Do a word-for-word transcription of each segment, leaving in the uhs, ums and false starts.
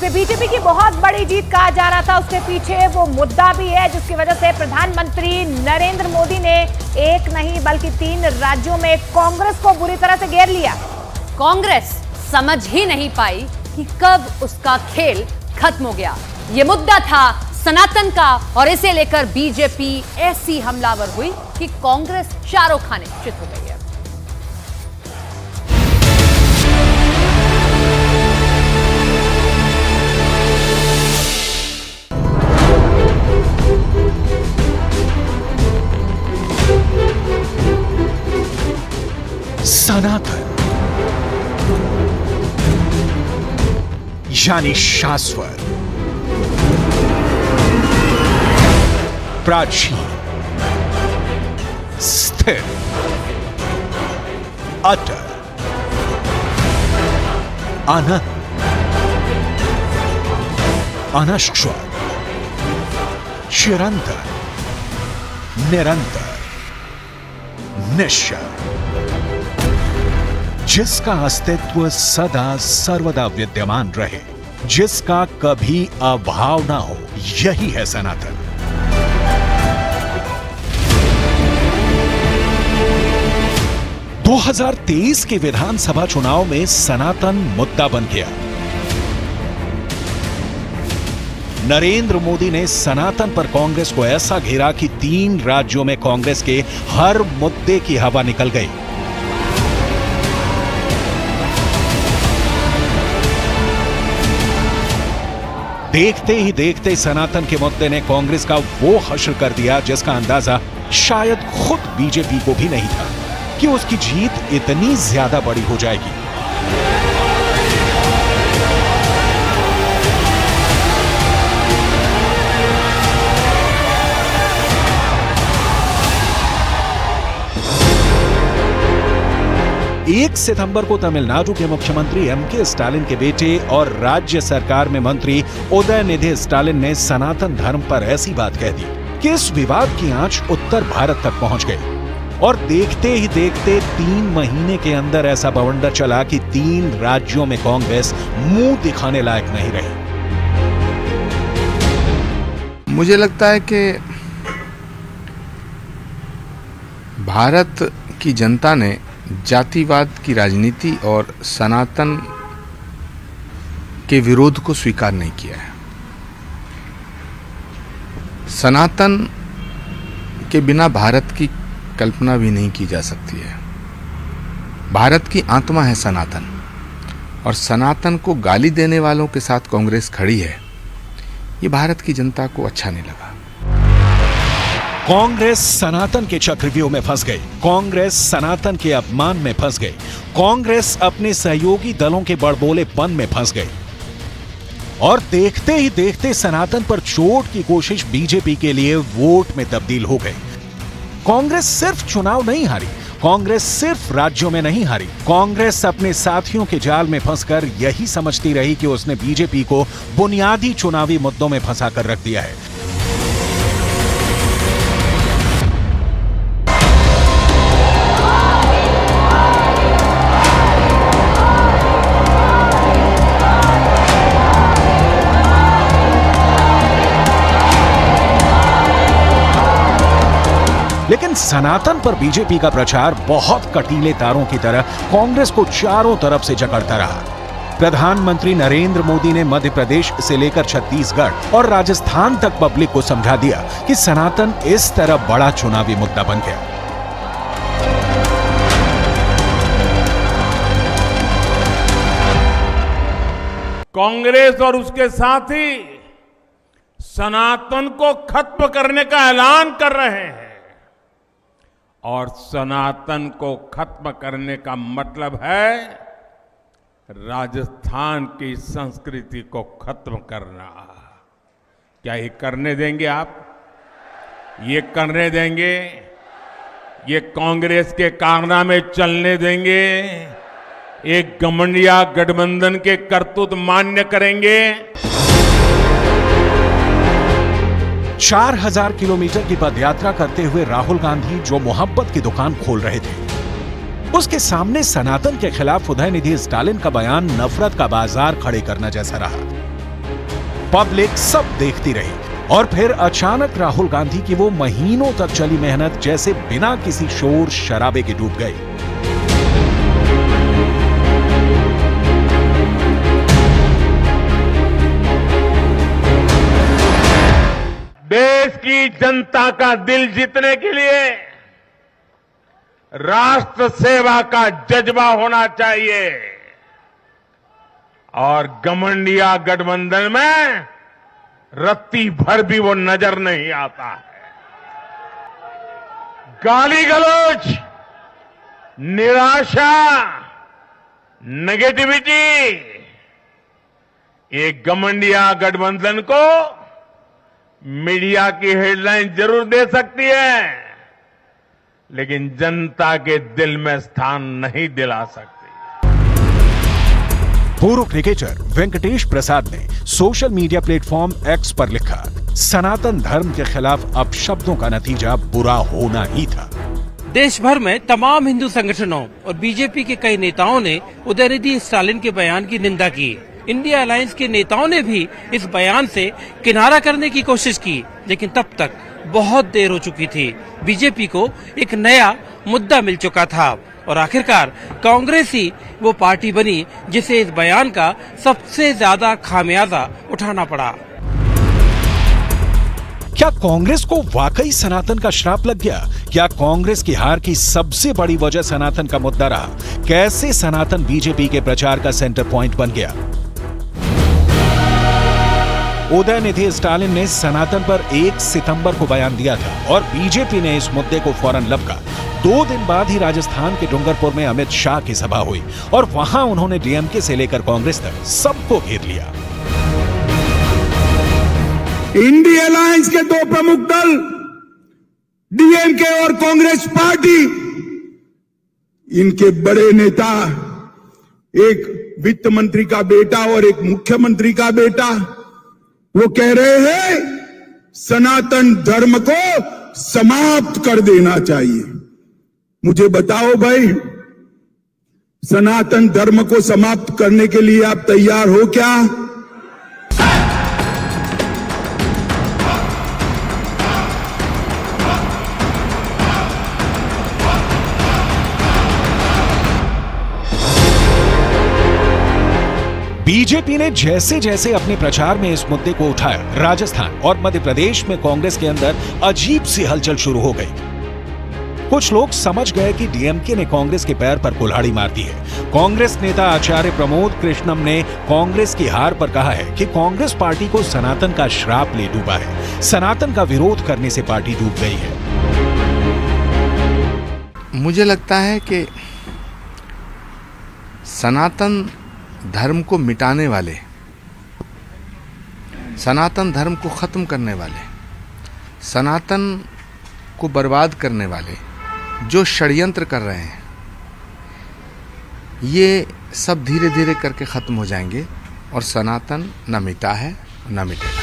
जिसे बीजेपी की बहुत बड़ी जीत कहा जा रहा था, उसके पीछे वो मुद्दा भी है जिसकी वजह से प्रधानमंत्री नरेंद्र मोदी ने एक नहीं बल्कि तीन राज्यों में कांग्रेस को बुरी तरह से घेर लिया। कांग्रेस समझ ही नहीं पाई कि कब उसका खेल खत्म हो गया। ये मुद्दा था सनातन का और इसे लेकर बीजेपी ऐसी हमलावर हुई कि कांग्रेस चारों खाने चित हो गई है। सनातन यानी शाश्वत, प्राचीन, स्थिर, अटल, अनंत, अनश्वर, चिरंतर, निरंतर, निश्चय, जिसका अस्तित्व सदा सर्वदा विद्यमान रहे, जिसका कभी अभाव ना हो, यही है सनातन। दो हज़ार तेईस के विधानसभा चुनाव में सनातन मुद्दा बन गया। नरेंद्र मोदी ने सनातन पर कांग्रेस को ऐसा घेरा कि तीन राज्यों में कांग्रेस के हर मुद्दे की हवा निकल गई। देखते ही देखते सनातन के मुद्दे ने कांग्रेस का वो हश्र कर दिया जिसका अंदाजा शायद खुद बीजेपी को भी नहीं था कि उसकी जीत इतनी ज्यादा बड़ी हो जाएगी। एक सितंबर को तमिलनाडु के मुख्यमंत्री एमके स्टालिन के बेटे और राज्य सरकार में मंत्री उदयनिधि स्टालिन ने सनातन धर्म पर ऐसी बात कह दी कि इस विवाद की आंच उत्तर भारत तक पहुंच गई और देखते ही देखते तीन महीने के अंदर ऐसा बवंडर चला कि तीन राज्यों में कांग्रेस मुंह दिखाने लायक नहीं रही। मुझे लगता है कि भारत की जनता ने जातिवाद की राजनीति और सनातन के विरोध को स्वीकार नहीं किया है। सनातन के बिना भारत की कल्पना भी नहीं की जा सकती है। भारत की आत्मा है सनातन और सनातन को गाली देने वालों के साथ कांग्रेस खड़ी है, ये भारत की जनता को अच्छा नहीं लगा। कांग्रेस सनातन के चक्रव्यूह में फंस गई, कांग्रेस सनातन के अपमान में फंस गई, कांग्रेस अपने सहयोगी दलों के बड़बोलेपन में फंस गई और देखते ही देखते सनातन पर चोट की कोशिश बीजेपी के लिए वोट में तब्दील हो गई। कांग्रेस सिर्फ चुनाव नहीं हारी, कांग्रेस सिर्फ राज्यों में नहीं हारी, कांग्रेस अपने साथियों के जाल में फंसकर यही समझती रही कि उसने बीजेपी को बुनियादी चुनावी मुद्दों में फंसा कर रख दिया है। लेकिन सनातन पर बीजेपी का प्रचार बहुत कटीले तारों की तरह कांग्रेस को चारों तरफ से जकड़ता रहा। प्रधानमंत्री नरेंद्र मोदी ने मध्य प्रदेश से लेकर छत्तीसगढ़ और राजस्थान तक पब्लिक को समझा दिया कि सनातन इस तरह बड़ा चुनावी मुद्दा बन गया। कांग्रेस और उसके साथी सनातन को खत्म करने का ऐलान कर रहे हैं और सनातन को खत्म करने का मतलब है राजस्थान की संस्कृति को खत्म करना। क्या ये करने देंगे आप? ये करने देंगे? ये कांग्रेस के कारनामे चलने देंगे? एक गमंडिया गठबंधन के करतूत मान्य करेंगे? चार हज़ार किलोमीटर की पदयात्रा करते हुए राहुल गांधी जो मोहब्बत की दुकान खोल रहे थे, उसके सामने सनातन के खिलाफ उदयनिधि स्टालिन का बयान नफरत का बाजार खड़े करना जैसा रहा। पब्लिक सब देखती रही। और फिर अचानक राहुल गांधी की वो महीनों तक चली मेहनत जैसे बिना किसी शोर शराबे के डूब गई। देश की जनता का दिल जीतने के लिए राष्ट्र सेवा का जज्बा होना चाहिए और गठबंधन गठबंधन में रत्ती भर भी वो नजर नहीं आता है। गाली गलौज, निराशा, नेगेटिविटी ये गठबंधन गठबंधन को मीडिया की हेडलाइन जरूर दे सकती है लेकिन जनता के दिल में स्थान नहीं दिला सकती। पूर्व क्रिकेटर वेंकटेश प्रसाद ने सोशल मीडिया प्लेटफॉर्म एक्स पर लिखा, सनातन धर्म के खिलाफ अपशब्दों का नतीजा बुरा होना ही था। देश भर में तमाम हिंदू संगठनों और बीजेपी के कई नेताओं ने उदयनिधि स्टालिन के बयान की निंदा की। इंडिया अलायंस के नेताओं ने भी इस बयान से किनारा करने की कोशिश की लेकिन तब तक बहुत देर हो चुकी थी। बीजेपी को एक नया मुद्दा मिल चुका था और आखिरकार कांग्रेस ही वो पार्टी बनी जिसे इस बयान का सबसे ज्यादा खामियाजा उठाना पड़ा। क्या कांग्रेस को वाकई सनातन का श्राप लग गया? क्या कांग्रेस की हार की सबसे बड़ी वजह सनातन का मुद्दा रहा? कैसे सनातन बीजेपी के प्रचार का सेंटर पॉइंट बन गया? उदयनिधि स्टालिन ने सनातन पर एक सितंबर को बयान दिया था और बीजेपी ने इस मुद्दे को फौरन लपका। दो दिन बाद ही राजस्थान के डूंगरपुर में अमित शाह की सभा हुई और वहां उन्होंने डीएमके से लेकर कांग्रेस तक सबको घेर लिया। इंडिया अलायंस के दो प्रमुख दल डीएमके और कांग्रेस पार्टी, इनके बड़े नेता, एक वित्त मंत्री का बेटा और एक मुख्यमंत्री का बेटा, वो कह रहे हैं सनातन धर्म को समाप्त कर देना चाहिए। मुझे बताओ भाई, सनातन धर्म को समाप्त करने के लिए आप तैयार हो क्या? बीजेपी ने जैसे जैसे अपने प्रचार में इस मुद्दे को उठाया, राजस्थान और मध्य प्रदेश में कांग्रेस के अंदर अजीब सी हलचल शुरू हो गई। कुछ लोग समझ गए कि डीएमके ने कांग्रेस के पैर पर कुल्हाड़ी मार दी है। कांग्रेस नेता आचार्य प्रमोद कृष्णम ने कांग्रेस की हार पर कहा है कि कांग्रेस पार्टी को सनातन का श्राप ले डूबा है। सनातन का विरोध करने से पार्टी डूब गई है। मुझे लगता है कि सनातन धर्म को मिटाने वाले, सनातन धर्म को ख़त्म करने वाले, सनातन को बर्बाद करने वाले जो षड्यंत्र कर रहे हैं, ये सब धीरे धीरे करके ख़त्म हो जाएंगे और सनातन न मिटा है न मिटेगा।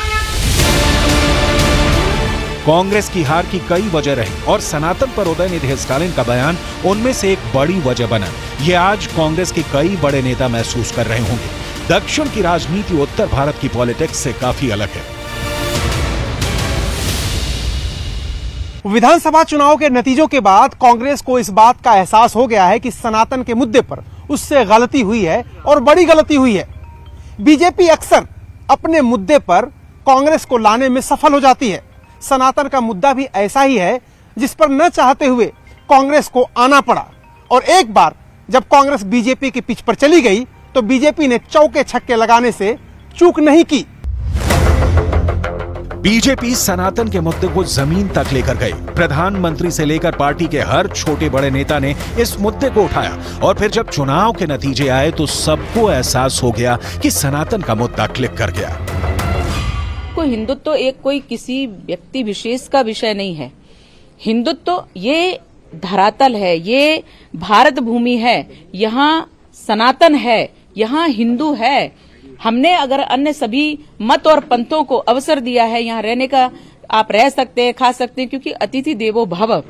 कांग्रेस की हार की कई वजह रही और सनातन पर उदयनिधि स्टालिन का बयान उनमें से एक बड़ी वजह बना। ये आज कांग्रेस के कई बड़े नेता महसूस कर रहे होंगे। दक्षिण की राजनीति उत्तर भारत की पॉलिटिक्स से काफी अलग है। विधानसभा चुनाव के नतीजों के बाद कांग्रेस को इस बात का एहसास हो गया है कि सनातन के मुद्दे पर उससे गलती हुई है और बड़ी गलती हुई है। बीजेपी अक्सर अपने मुद्दे पर कांग्रेस को लाने में सफल हो जाती है। सनातन का मुद्दा भी ऐसा ही है जिस पर न चाहते हुए कांग्रेस को आना पड़ा और एक बार जब कांग्रेस बीजेपी के पिच पर चली गई तो बीजेपी ने चौके छक्के लगाने से चूक नहीं की। बीजेपी सनातन के मुद्दे को जमीन तक लेकर गई। प्रधानमंत्री से लेकर पार्टी के हर छोटे बड़े नेता ने इस मुद्दे को उठाया और फिर जब चुनाव के नतीजे आए तो सबको एहसास हो गया कि सनातन का मुद्दा क्लिक कर गया। को हिंदुत्व तो एक कोई किसी व्यक्ति विशेष का विषय नहीं है। हिंदुत्व तो ये धरातल है, ये भारत भूमि है, यहाँ सनातन है, यहाँ हिंदू है। हमने अगर अन्य सभी मत और पंथों को अवसर दिया है यहाँ रहने का, आप रह सकते हैं, खा सकते हैं, क्योंकि अतिथि देवो भव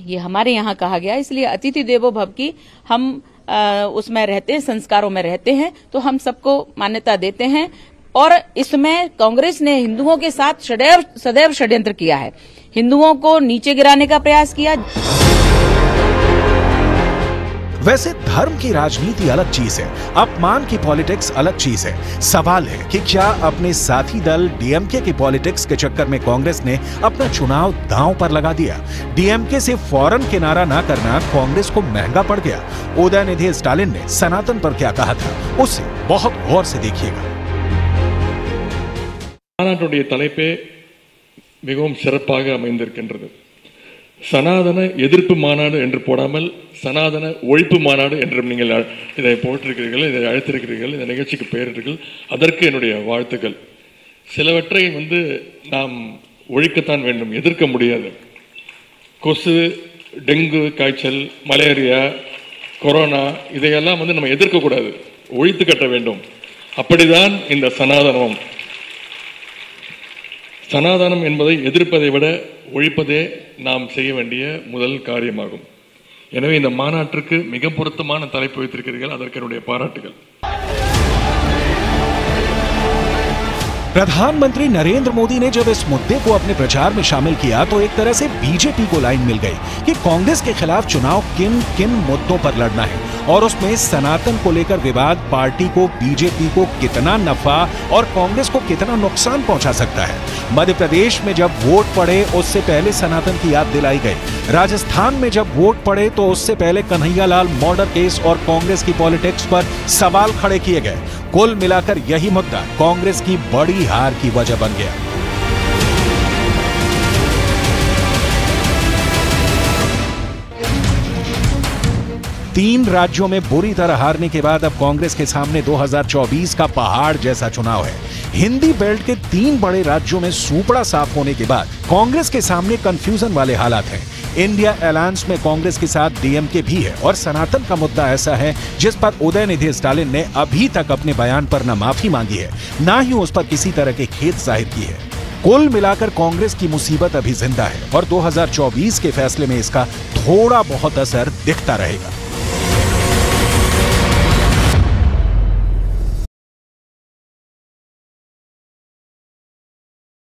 ये हमारे यहाँ कहा गया, इसलिए अतिथि देवो भव की हम आ, उसमें रहते हैं, संस्कारों में रहते हैं तो हम सबको मान्यता देते हैं। और इसमें कांग्रेस ने हिंदुओं के साथ सदैव सदैव षड्यंत्र किया है, हिंदुओं को नीचे गिराने का प्रयास किया। वैसे धर्म की राजनीति अलग चीज है, अपमान की पॉलिटिक्स अलग चीज है। सवाल है कि क्या अपने साथी दल डीएमके की पॉलिटिक्स के चक्कर में कांग्रेस ने अपना चुनाव दांव पर लगा दिया। डीएमके से फौरन किनारा ना करना कांग्रेस को महंगा पड़ गया। उदयनिधि स्टालिन ने सनातन पर क्या कहा था उसे बहुत गौर से देखिएगा। मिल सनातन எதிர்ப்பு மாநாடு என்று போடாமல் சனாதன ஒழிப்பு மாநாடு என்று நீங்கள் இதை போட்டிருக்கிறீர்கள், இதை அழைத்திருக்கிறீர்கள், இந்த நிகழ்ச்சிக்கு பெயரிட்டீர்கள், அதற்கு என்னுடைய வாழ்த்துக்கள்। சிலவற்றை வந்து நாம் ஒழிக்கத்தான் வேண்டும், எதிர்க்க முடியாது। கொசு, டெங்கு காய்ச்சல், மலேரியா, கொரோனா இதையெல்லாம் வந்து நம்ம எதிர்க்க கூடாது, ஒழித்து கட்ட வேண்டும்। அப்படிதான் இந்த சனாதனம், சனாதனம் என்பதை எதிர்ப்பதை விட ஒழிப்பதே நாம் செய்ய வேண்டிய முதல் காரியமாகும்। எனவே இந்த மாநாட்டிற்கு மிக பொருத்தமான தலைப்பு வைத்திருக்கிறீர்கள், அதற்கு என்னுடைய பாராட்டுகள்। प्रधानमंत्री नरेंद्र मोदी ने जब इस मुद्दे को अपने प्रचार में शामिल किया तो एक तरह से बीजेपी को लाइन मिल गई कि कांग्रेस के खिलाफ चुनाव किन किन मुद्दों पर लड़ना है और उसमें सनातन को लेकर विवाद पार्टी को, बीजेपी को कितना नफा और कांग्रेस को कितना नुकसान पहुंचा सकता है। मध्य प्रदेश में जब वोट पड़े उससे पहले सनातन की याद दिलाई गई, राजस्थान में जब वोट पड़े तो उससे पहले कन्हैया लाल मर्डर केस और कांग्रेस की पॉलिटिक्स पर सवाल खड़े किए गए। कुल मिलाकर यही मुद्दा कांग्रेस की बड़ी हार की वजह बन गया। तीन राज्यों में बुरी तरह हारने के बाद अब कांग्रेस के सामने दो हज़ार चौबीस का पहाड़ जैसा चुनाव है। हिंदी बेल्ट के तीन बड़े राज्यों में सूपड़ा साफ होने के बाद कांग्रेस के सामने कंफ्यूजन वाले हालात हैं। इंडिया अलायंस में कांग्रेस के साथ डीएमके भी है और सनातन का मुद्दा ऐसा है जिस पर उदयनिधि स्टालिन ने अभी तक अपने बयान पर न माफी मांगी है, ना ही उस पर किसी तरह के खेद जाहिर की है। कुल मिलाकर कांग्रेस की मुसीबत अभी जिंदा है और दो हज़ार चौबीस के फैसले में इसका थोड़ा बहुत असर दिखता रहेगा।